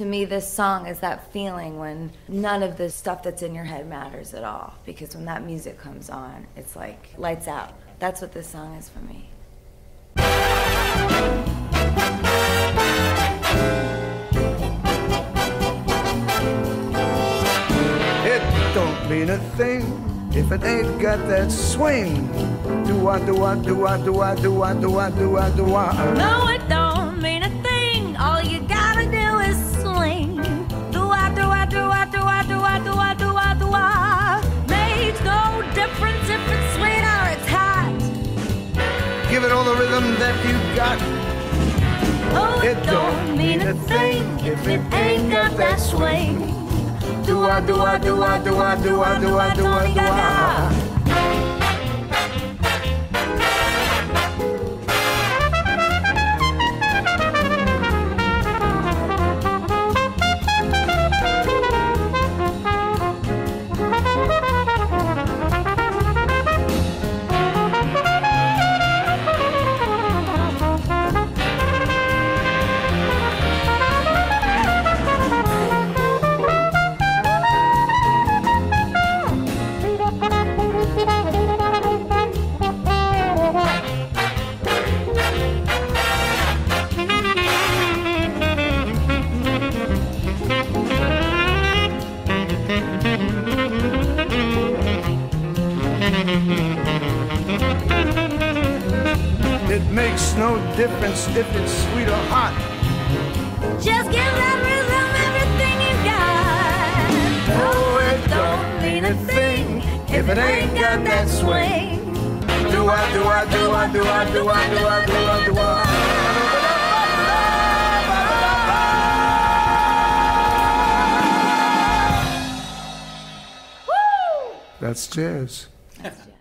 To me, this song is that feeling when none of the stuff that's in your head matters at all, because when that music comes on, it's like lights out. That's what this song is for me. It don't mean a thing if it ain't got that swing. Do I, do I, do I, do I, do I, do I, do I, do I. No, it don't mean a thing. All you gotta do is swing. Do I, do I, do I, do I, do I, do I, do I, do I. Makes no difference if it's sweet or it's hot. Give it all the rhythm that you got. Oh, it don't mean a thing if it ain't got that swing. Do I, do I, do I, do I, do I, do I, do I, do I. It makes no difference if it's sweet or hot. Just give that rhythm everything you got. Oh, it don't mean a thing if it ain't got that swing. Do I, do I, do I, do I, do I, do I, do I, do I. That's jazz.